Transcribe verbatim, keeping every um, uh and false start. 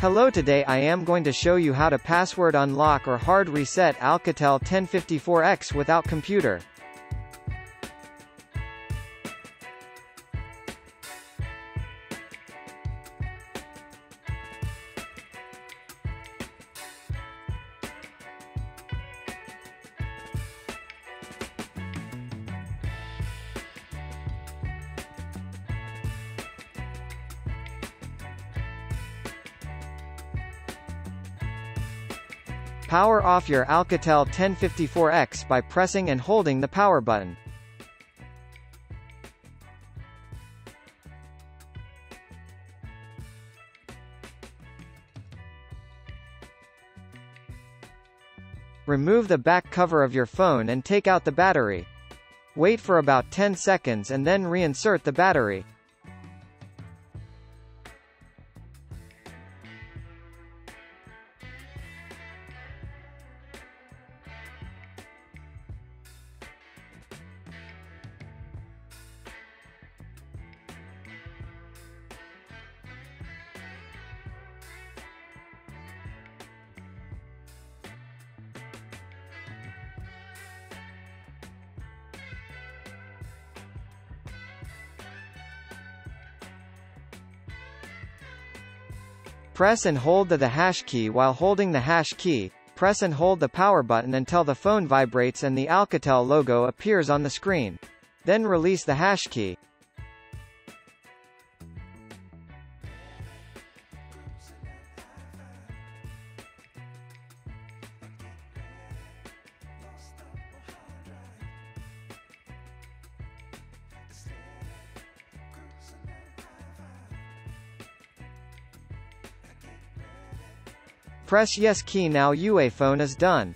Hello, today I am going to show you how to password unlock or hard reset Alcatel ten fifty-four X without computer. Power off your Alcatel ten fifty-four X by pressing and holding the power button. Remove the back cover of your phone and take out the battery. Wait for about ten seconds and then reinsert the battery. Press and hold the, the hash key while holding the hash key, press and hold the power button until the phone vibrates and the Alcatel logo appears on the screen. Then release the hash key. Press yes key. Now your phone is done.